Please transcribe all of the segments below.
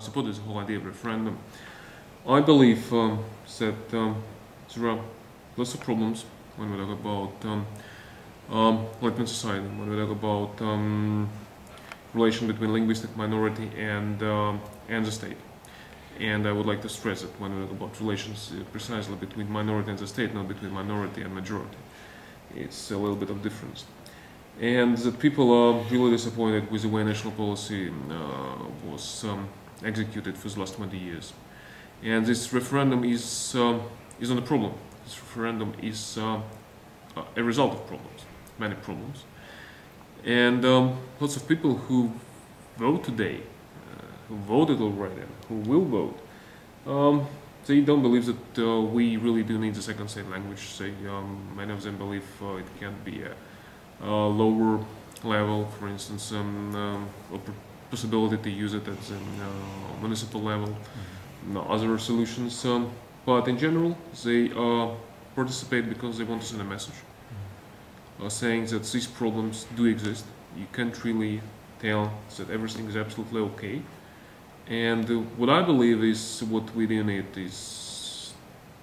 I support this whole idea of referendum. I believe that there are lots of problems when we talk about Latvian society, when we talk about relation between linguistic minority and the state. And I would like to stress that when we talk about relations precisely between minority and the state, not between minority and majority. It's a little bit of difference. And that people are really disappointed with the way national policy was executed for the last 20 years. And this referendum is not a problem. This referendum is a result of problems, many problems. And lots of people who vote today, who voted already, who will vote, they don't believe that we really do need the second state language. They, many of them believe it can be a lower level, for instance, possibility to use it at the municipal level, other solutions. But in general, they participate because they want to send a message saying that these problems do exist. You can't really tell that everything is absolutely okay. And what I believe is what we do need is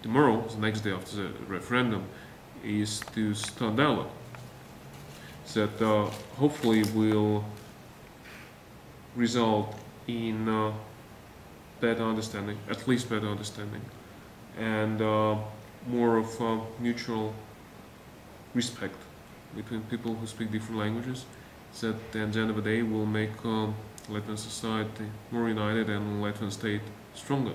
tomorrow, the next day after the referendum, is to start dialogue that hopefully will result in better understanding, at least better understanding, and more of mutual respect between people who speak different languages, that at the end of the day will make Latvian society more united and Latvian state stronger.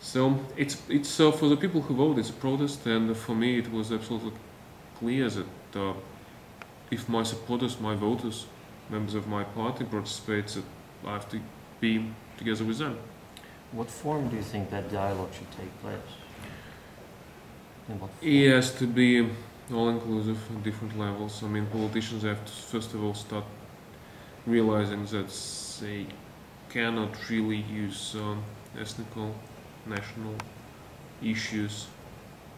So it's for the people who vote, it's a protest, and for me it was absolutely clear that if my supporters, my voters, members of my party participate, that I have to be together with them. What form do you think that dialogue should take place? It has to be all-inclusive on different levels. I mean, politicians have to first of all start realizing that they cannot really use ethnical, national issues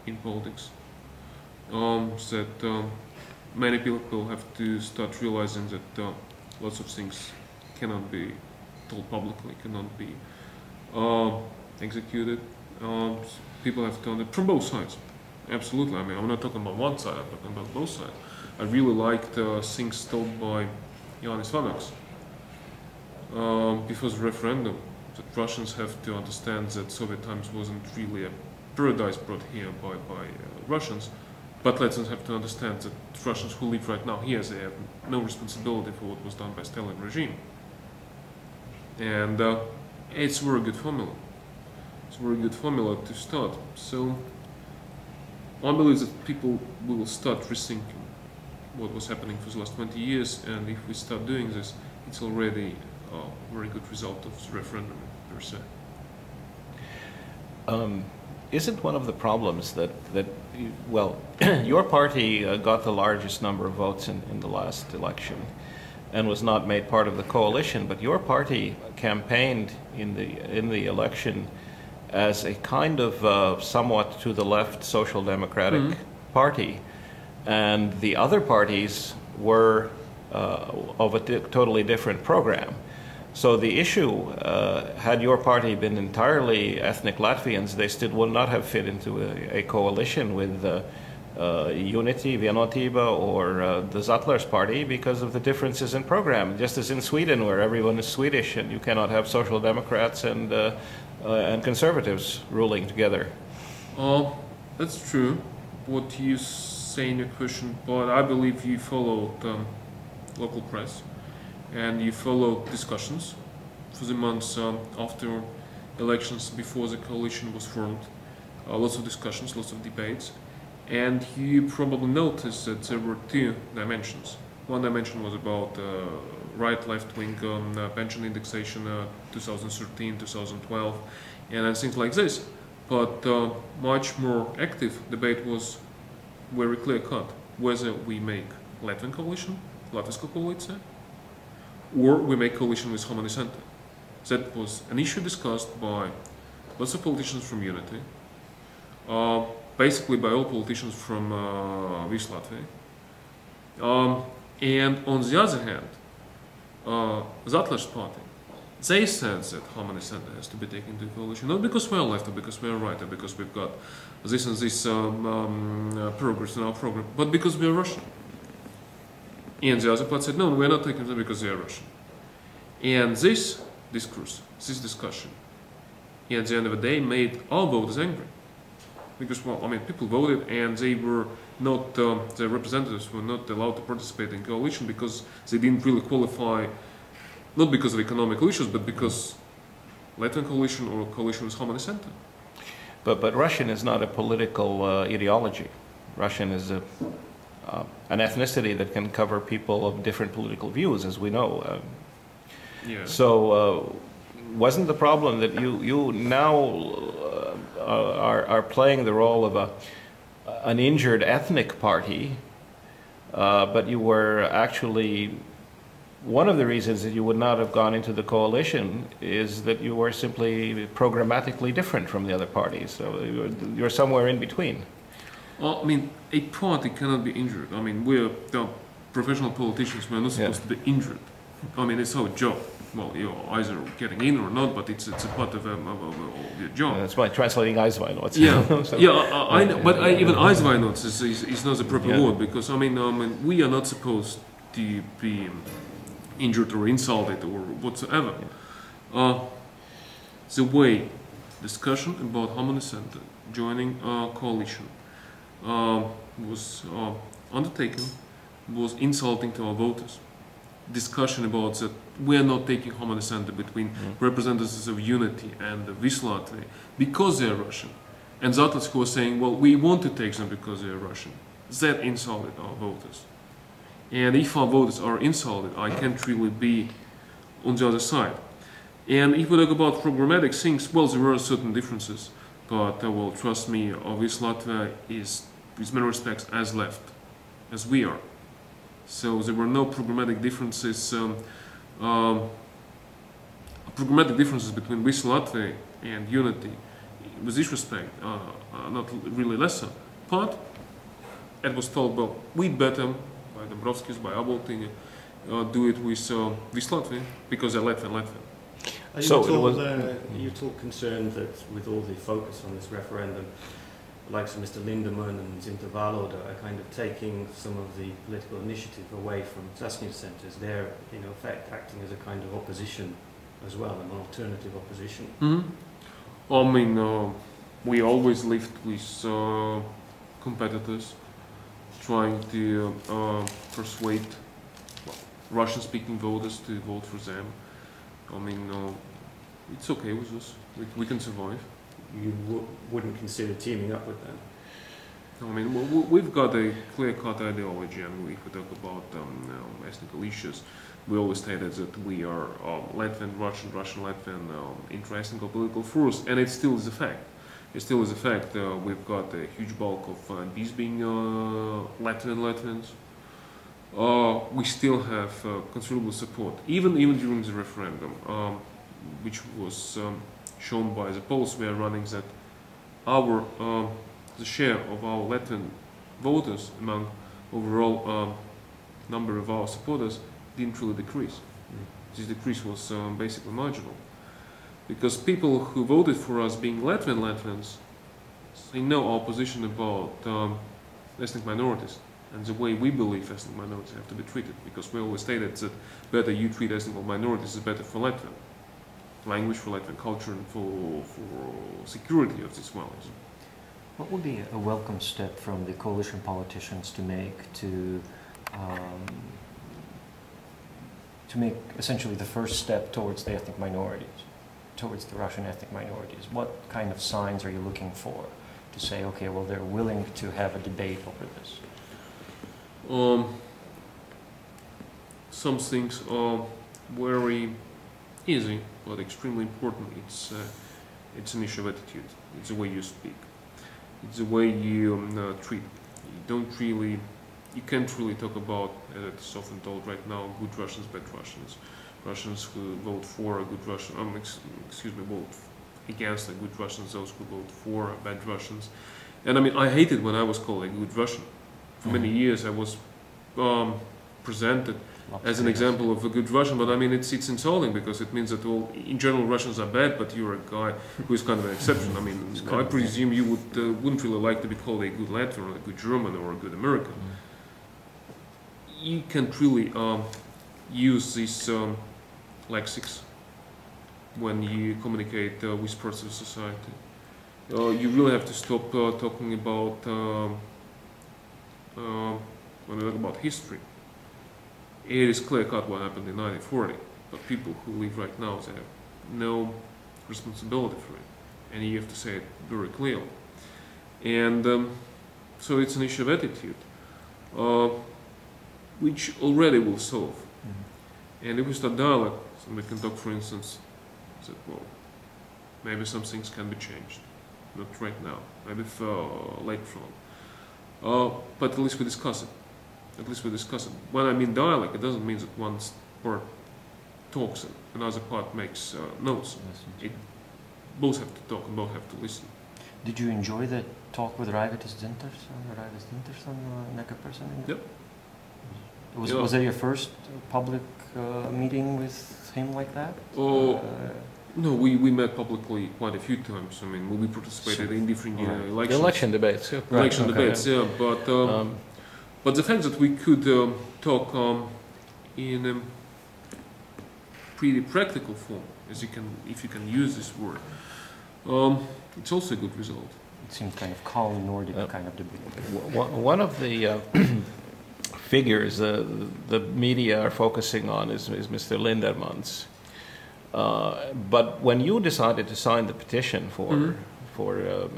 in politics. That many people have to start realizing that lots of things cannot be told publicly, cannot be executed. People have to understand from both sides. Absolutely. I mean, I'm not talking about one side, I'm talking about both sides. I really liked things told by Jānis Vāveris before the referendum, that Russians have to understand that Soviet times wasn't really a paradise brought here by Russians, but Latvians have to understand that Russians who live right now here, they have no responsibility for what was done by Stalin regime. And it's a very good formula. It's a very good formula to start. So I believe that people will start rethinking what was happening for the last 20 years, and if we start doing this, it's already a very good result of the referendum per se. Isn't one of the problems that well, your party got the largest number of votes in the last election and was not made part of the coalition, but your party campaigned in the election as a kind of somewhat to the left social democratic party. And the other parties were of a totally different program. So the issue, had your party been entirely ethnic Latvians, they still would not have fit into a coalition with Unity, Vienotiba, or the Zattlers party because of the differences in program. Just as in Sweden, where everyone is Swedish and you cannot have social democrats and conservatives ruling together. That's true. What you say in your question, but I believe you followed local press and you followed discussions for the months after elections, before the coalition was formed. Lots of discussions, lots of debates, and you probably noticed that there were two dimensions. One dimension was about right-left wing pension indexation 2013, 2012, and things like this, but much more active debate was very clear-cut, whether we make Latvian coalition, Latviska koalīcija, or we make coalition with Harmony Center. That was an issue discussed by lots of politicians from Unity, basically by all politicians from Vis Latvia. And on the other hand, Zattlers party, they sense that Harmony Center has to be taken into coalition, not because we're left or because we're right or because we've got this and this progress in our program, but because we're Russian. And the other part said, no, we're not taking them because they're Russian. And this discourse, this discussion, at the end of the day made our voters angry. Because, well, I mean, people voted and they were not, their representatives were not allowed to participate in coalition because they didn't really qualify, not because of economical issues, but because Latvian coalition or coalition with Harmony Center. But Russian is not a political ideology. Russian is a, an ethnicity that can cover people of different political views, as we know. Yeah. So wasn't the problem that you now are playing the role of an injured ethnic party, but you were actually, one of the reasons that you would not have gone into the coalition is that you were simply programmatically different from the other parties. So you're somewhere in between. Well, I mean, a party cannot be injured. I mean, we're professional politicians. We're not supposed to be injured. I mean, it's our job. Well, you're either getting in or not, but it's a part of your job. That's why translating aizvainots. Yeah, so, yeah, I know, but even aizvainots is not the proper word, because I mean, we are not supposed to be injured or insulted or whatsoever. Yeah. The way discussion about Harmony Center joining a coalition was undertaken was insulting to our voters. Discussion about that we are not taking Harmony Center between representatives of Unity and the Vis Latvia because they are Russian, and Dzintars who are saying, well, we want to take them because they are Russian. That insulted our voters, and if our voters are insulted, I can't really be on the other side. And if we talk about programmatic things, well, there were certain differences, but well, trust me, Vis Latvia is, in many respects, as left as we are. So there were no programmatic differences, programmatic differences between Vis Latvia and Unity, with this respect, are not really lesser. But it was told, well, we'd better, by Dombrovskis, by Abolting, do it with Vis Latvia, because they're Latvian. Are you, so at all, you at all concerned that with all the focus on this referendum, likes of Mr. Lindemann and Dzintars are kind of taking some of the political initiative away from Cesvaine centres? They're, in effect, acting as a kind of opposition as well, an alternative opposition. Mm-hmm. I mean, we always lived with competitors trying to persuade Russian-speaking voters to vote for them. I mean, it's okay with us. We can survive. You wouldn't consider teaming up with them? I mean, we've got a clear-cut ideology, and if we talk about ethnical issues, we always stated that we are Latvian, Russian, Russian-Latvian, interesting political force, and it still is a fact. It still is a fact. We've got a huge bulk of MPs being Latvians. We still have considerable support, even during the referendum, which was shown by the polls we are running, that our the share of our Latvian voters among overall number of our supporters didn't really decrease. This decrease was basically marginal, because people who voted for us being Latvians, they know our position about ethnic minorities and the way we believe ethnic minorities have to be treated, because we always stated that better you treat ethnic minorities is better for Latvia. Language, for Latvian culture, and for security of these values. What would be a welcome step from the coalition politicians to make to make essentially the first step towards the ethnic minorities, towards the Russian ethnic minorities? What kind of signs are you looking for to say, okay, well, they're willing to have a debate over this? Some things are very easy, but extremely important. It's an issue of attitude. It's the way you speak. It's the way you treat. You don't really, you can't really talk about, as it's often told right now, good Russians, bad Russians. Russians who vote for a good Russian, vote against a good Russian, those who vote for are bad Russians. And I mean, I hated when I was called a good Russian. For many years I was presented as an example of a good Russian, but I mean it's insulting because it means that all in general Russians are bad, but you're a guy who is kind of an exception. I mean, I presume you wouldn't really like to be called a good Latvian, or a good German, or a good American. You can't really use these lexics when you communicate with parts of society. You really have to stop talking about when we talk about history. It is clear-cut what happened in 1940, but people who live right now, they have no responsibility for it, and you have to say it very clearly. And so it's an issue of attitude, which already will solve. Mm-hmm. And if we start dialogue, somebody can talk, for instance, that, well, maybe some things can be changed. Not right now, maybe later on. But at least we discuss it. When I mean dialogue, it doesn't mean that one part talks and another part makes notes. Both have to talk and both have to listen. Did you enjoy the talk with Raivis Dzintars on Necapersonal? Yep. Was that your first public meeting with him like that? No, we met publicly quite a few times. I mean, we participated in different elections. The election debates, yeah. But the fact that we could talk in a pretty practical form, if you can use this word, it's also a good result. It seems kind of calm, Nordic kind of debate. One of the figures the media are focusing on is Mr. Lindermans. But when you decided to sign the petition for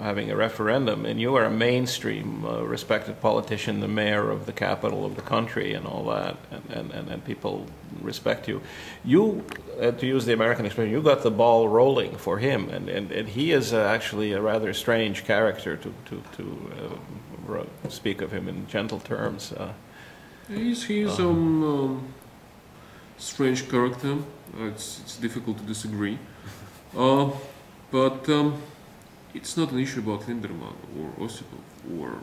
having a referendum, and you are a mainstream, respected politician, the mayor of the capital of the country and all that, and people respect you, to use the American expression, you got the ball rolling for him, and he is actually a rather strange character, to speak of him in gentle terms. He's strange character. It's difficult to disagree, but it's not an issue about Lindermann or Osipov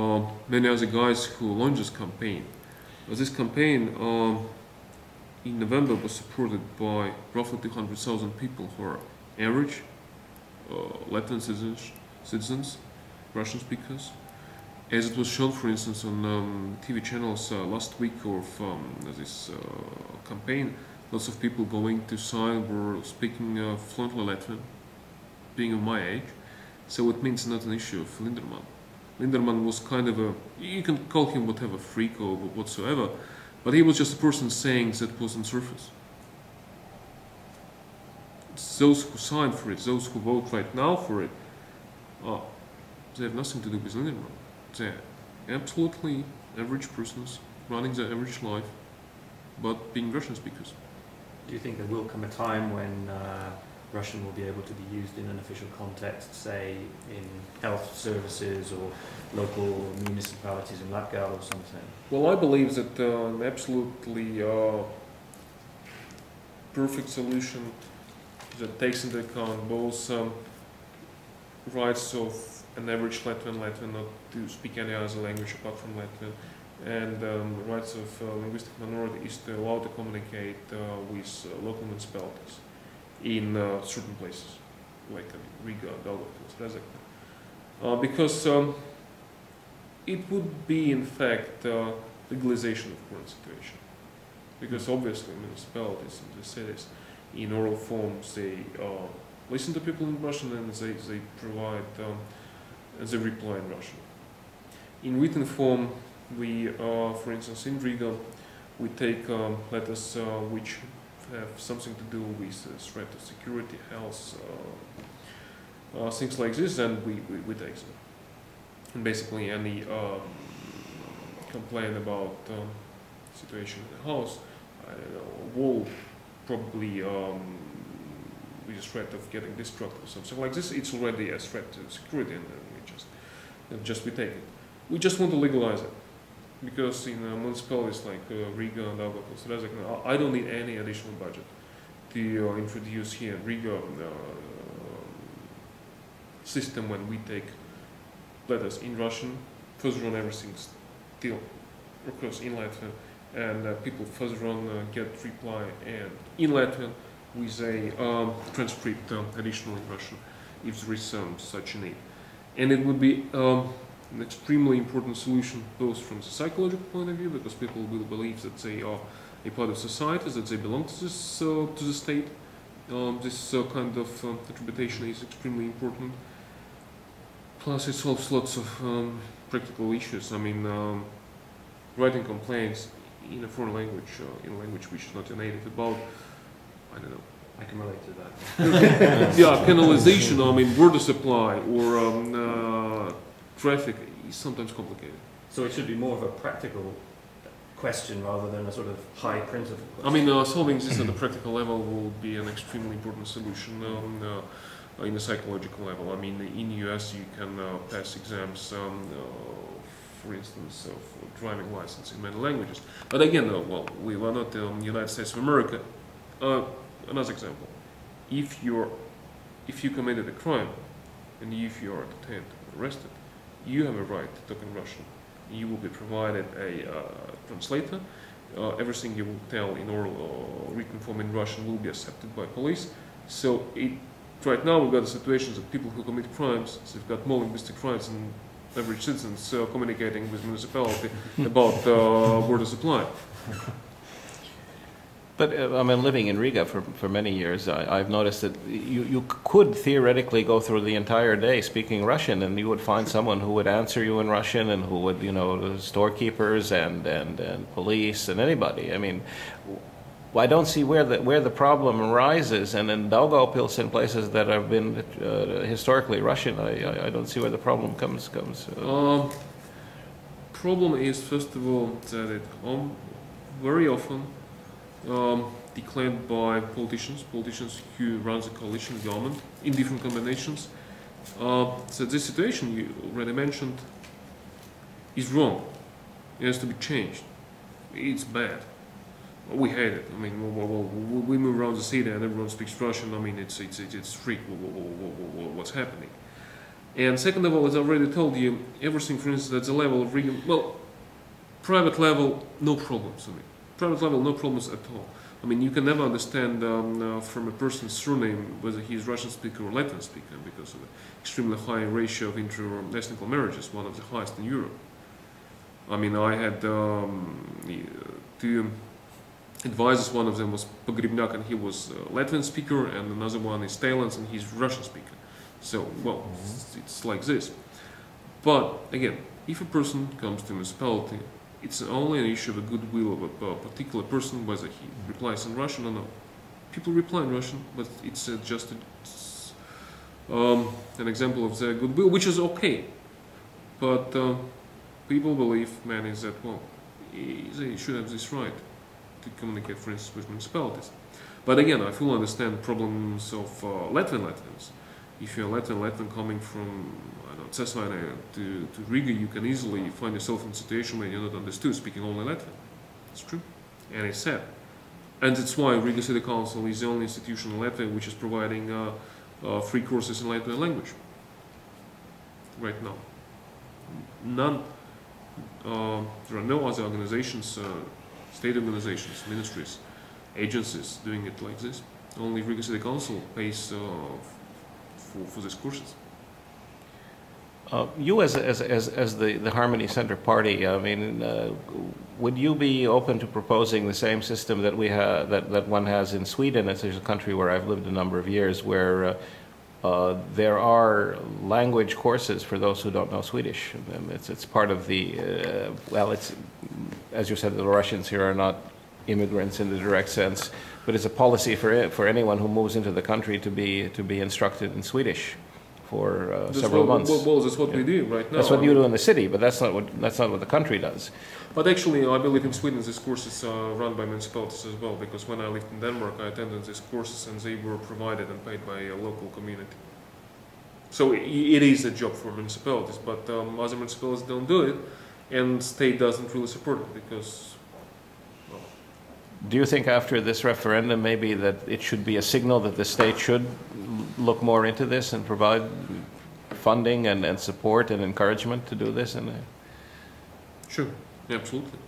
or many other guys who launched this campaign. This campaign in November was supported by roughly 200,000 people who are average Latvian citizens, Russian speakers. As it was shown, for instance, on TV channels last week of this campaign, lots of people going to sign were speaking fluently Latvian, being of my age. So it means not an issue of Lindermann. Lindermann was kind of a, you can call him whatever, freak or whatsoever, but he was just a person saying that was on surface. It's those who sign for it, those who vote right now for it, they have nothing to do with Lindermann. They're absolutely average persons running their average life, but being Russian speakers. Do you think there will come a time when Russian will be able to be used in an official context, say in health services or local municipalities in Latgale or something? Well, I believe that an absolutely perfect solution that takes into account both rights of an average Latvian, not to speak any other language apart from Latvian, and rights of linguistic minority is to allow to communicate with local municipalities in certain places, like Riga, Daugavpils, Riga. Because it would be, in fact, legalization of current situation. Because obviously municipalities and the cities, in oral forms, they listen to people in Russian and they provide as a reply in Russian. In written form, we, for instance, in Riga, we take letters which have something to do with threat of security, health, things like this, and we take them. And basically any complaint about situation in the house, I don't know, a wall, probably with a threat of getting destructive or something like this, it's already a threat to security, and just we take it. We just want to legalize it, because in municipalities like Riga and Daugavpils, I don't need any additional budget to introduce here in Riga system when we take letters in Russian, further on everything still occurs in Latvian, and people further on get reply and in Latvian with a transcript additional in Russian if there is such a need. And it would be an extremely important solution both from the psychological point of view, because people will believe that they are a part of society, that they belong to the state. This kind of attribution is extremely important. Plus it solves lots of practical issues. I mean, writing complaints in a foreign language, in a language which is not your native, about, I don't know. I can relate to that. Yeah, canalization, I mean, water supply or traffic is sometimes complicated. So it should be more of a practical question rather than a sort of high principle question. I mean, solving this at a practical level will be an extremely important solution in a psychological level. I mean, in the US you can pass exams, for instance, for driving license in many languages. But again, well, we were not in the United States of America. Another example, if you committed a crime and if you are detained or arrested, you have a right to talk in Russian. You will be provided a translator. Everything you will tell in oral or written form in Russian will be accepted by police. So right now we've got a situation that people who commit crimes, they've got more linguistic crimes than average citizens communicating with municipality about water supply. But I mean, living in Riga for many years, I've noticed that you could theoretically go through the entire day speaking Russian, and you would find someone who would answer you in Russian, and who would, you know, storekeepers and police and anybody. I mean, I don't see where the problem arises. And in Daugavpils and places that have been historically Russian, I don't see where the problem comes. Problem is, first of all, that at home very often. Declared by politicians who run the coalition government in different combinations. So this situation you already mentioned is wrong. It has to be changed. It's bad. We hate it. I mean, we move around the city and everyone speaks Russian. I mean, it's freak. What's happening? And second of all, as I already told you, everything, for instance, at the level of region, well, private level, no problems. I mean. Private level, no problems at all. I mean, you can never understand from a person's surname whether he is Russian speaker or Latin speaker because of the extremely high ratio of inter or ethnic marriages, one of the highest in Europe. I mean, I had two advisors. One of them was Pogribniak, and he was Latvian speaker, and another one is Talens, and he's Russian speaker. So, well, it's like this. But again, if a person comes to municipality, it's only an issue of the goodwill of a particular person, whether he replies in Russian or not. People reply in Russian, but it's just an example of their goodwill, which is okay. But people believe, many, that, well, they should have this right to communicate, for instance, with municipalities. But again, I fully understand problems of Latvians. If you're a Latvian coming from Cesvaine to Riga, you can easily find yourself in a situation where you're not understood, speaking only Latvian. It's true. And it's sad. And that's why Riga City Council is the only institution in Latvia which is providing free courses in Latvian language. Right now. None. There are no other organizations, state organizations, ministries, agencies doing it like this. Only Riga City Council pays for these courses. You, as the Harmony Center party, I mean, would you be open to proposing the same system that we have, that one has in Sweden? It's a country where I've lived a number of years, where there are language courses for those who don't know Swedish. And it's part of the well, it's, as you said, the Russians here are not immigrants in the direct sense, but it's a policy for anyone who moves into the country to be instructed in Swedish for several months. Well, that's what we do right now. That's what you do in the city, but that's not what the country does. But actually, I believe in Sweden these courses are run by municipalities as well, because when I lived in Denmark, I attended these courses and they were provided and paid by a local community. So it is a job for municipalities, but other municipalities don't do it, and state doesn't really support it because... Well. Do you think after this referendum maybe that it should be a signal that the state should look more into this and provide funding and support and encouragement to do this? Sure, absolutely.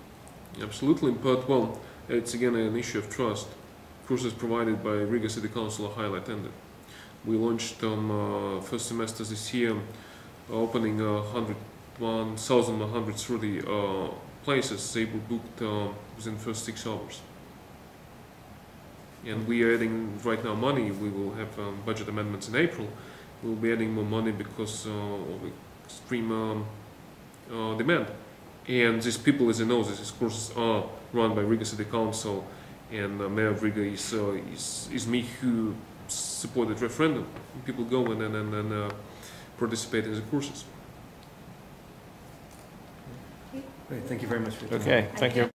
Absolutely, but well, it's again an issue of trust. Courses provided by Riga City Council are highly attended. We launched first semester this year, opening 1,130 places. They were booked within the first 6 hours. And we are adding right now money. We will have budget amendments in April. We'll be adding more money because of extreme demand. And these people, as you know, these courses are run by Riga City Council, and Mayor of Riga is me who supported referendum. People go and participate in the courses. Great, thank you very much for your time. Okay, thank you.